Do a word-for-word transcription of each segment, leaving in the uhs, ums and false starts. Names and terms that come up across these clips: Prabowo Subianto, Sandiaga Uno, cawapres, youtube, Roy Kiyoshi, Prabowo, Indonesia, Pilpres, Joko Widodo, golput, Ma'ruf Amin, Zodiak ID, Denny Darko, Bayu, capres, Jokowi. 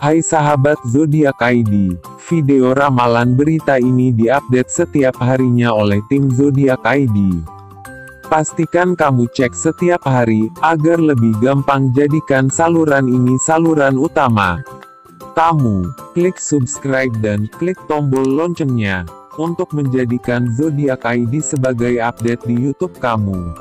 Hai sahabat Zodiak I D, video ramalan berita ini diupdate setiap harinya oleh tim Zodiak I D. Pastikan kamu cek setiap hari, agar lebih gampang jadikan saluran ini saluran utama kamu. Klik subscribe dan klik tombol loncengnya, untuk menjadikan Zodiak I D sebagai update di YouTube kamu.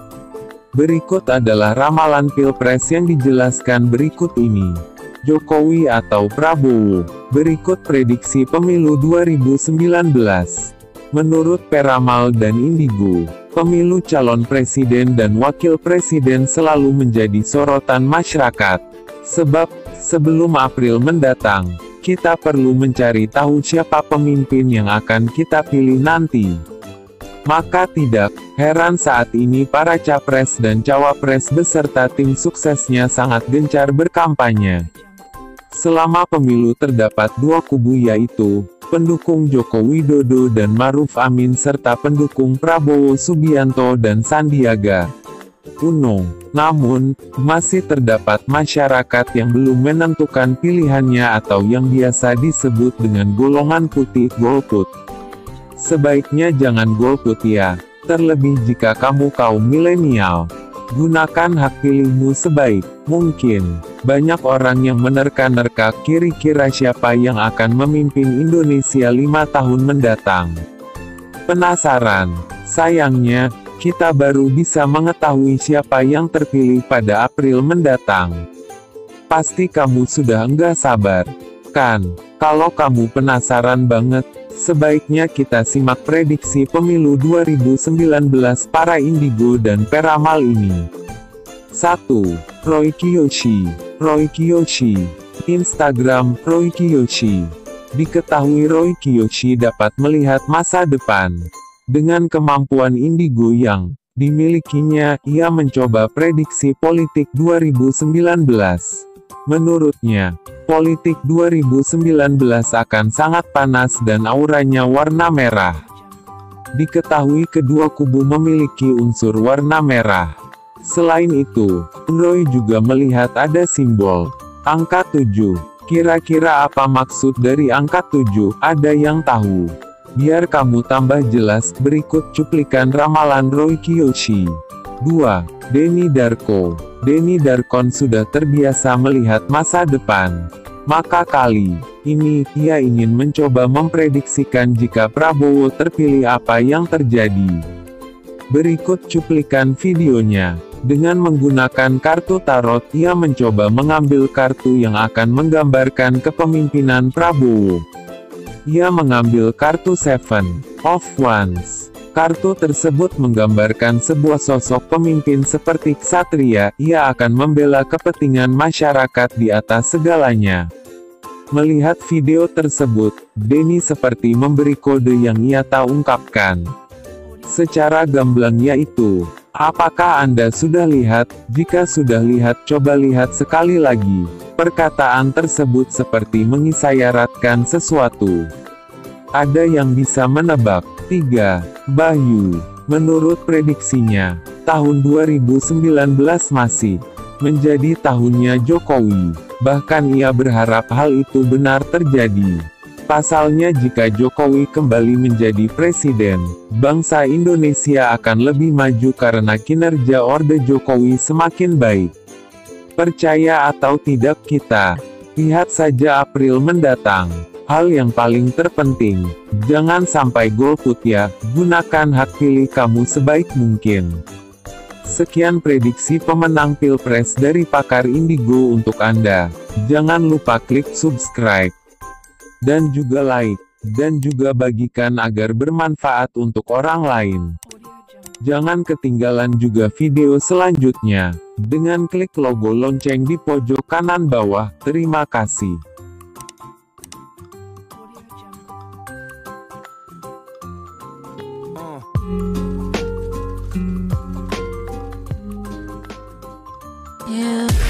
Berikut adalah ramalan Pilpres yang dijelaskan berikut ini. Jokowi atau Prabowo. Berikut prediksi pemilu dua ribu sembilan belas. Menurut Peramal dan Indigo, pemilu calon presiden dan wakil presiden selalu menjadi sorotan masyarakat. Sebab, sebelum April mendatang, kita perlu mencari tahu siapa pemimpin yang akan kita pilih nanti. Maka tidak heran saat ini para capres dan cawapres beserta tim suksesnya sangat gencar berkampanye. Selama pemilu terdapat dua kubu, yaitu pendukung Joko Widodo dan Ma'ruf Amin serta pendukung Prabowo Subianto dan Sandiaga Uno. Namun, masih terdapat masyarakat yang belum menentukan pilihannya atau yang biasa disebut dengan golongan putih golput. Sebaiknya jangan golput ya, terlebih jika kamu kaum milenial. Gunakan hak pilihmu sebaik mungkin. Banyak orang yang menerka-nerka kira-kira siapa yang akan memimpin Indonesia lima tahun mendatang. Penasaran? Sayangnya, kita baru bisa mengetahui siapa yang terpilih pada April mendatang. Pasti kamu sudah nggak sabar, kan? Kalau kamu penasaran banget, sebaiknya kita simak prediksi pemilu dua ribu sembilan belas para Indigo dan Peramal ini. satu. Roy Kiyoshi. Roy Kiyoshi. Instagram, Roy Kiyoshi. Diketahui Roy Kiyoshi dapat melihat masa depan. Dengan kemampuan Indigo yang dimilikinya, ia mencoba prediksi politik dua ribu sembilan belas. Menurutnya, politik dua ribu sembilan belas akan sangat panas dan auranya warna merah. Diketahui kedua kubu memiliki unsur warna merah. Selain itu, Roy juga melihat ada simbol angka tujuh. Kira-kira apa maksud dari angka tujuh? Ada yang tahu? Biar kamu tambah jelas, berikut cuplikan ramalan Roy Kiyoshi. dua. Denny Darko. Denny Darko sudah terbiasa melihat masa depan. Maka kali ini, ia ingin mencoba memprediksikan jika Prabowo terpilih apa yang terjadi. Berikut cuplikan videonya. Dengan menggunakan kartu tarot, ia mencoba mengambil kartu yang akan menggambarkan kepemimpinan Prabowo. Ia mengambil kartu Seven of Wands. Kartu tersebut menggambarkan sebuah sosok pemimpin seperti ksatria. Ia akan membela kepentingan masyarakat di atas segalanya. Melihat video tersebut, Denny seperti memberi kode yang ia tak ungkapkan. Secara gamblangnya itu, apakah Anda sudah lihat? Jika sudah lihat, coba lihat sekali lagi. Perkataan tersebut seperti mengisayaratkan sesuatu. Ada yang bisa menebak? tiga. Bayu. Menurut prediksinya, tahun dua ribu sembilan belas masih menjadi tahunnya Jokowi. Bahkan ia berharap hal itu benar terjadi. Pasalnya, jika Jokowi kembali menjadi presiden, bangsa Indonesia akan lebih maju karena kinerja Orde Jokowi semakin baik. Percaya atau tidak, kita lihat saja April mendatang. Hal yang paling terpenting, jangan sampai golput ya, gunakan hak pilih kamu sebaik mungkin. Sekian prediksi pemenang Pilpres dari pakar Indigo untuk Anda. Jangan lupa klik subscribe, dan juga like, dan juga bagikan agar bermanfaat untuk orang lain. Jangan ketinggalan juga video selanjutnya, dengan klik logo lonceng di pojok kanan bawah. Terima kasih. Yeah.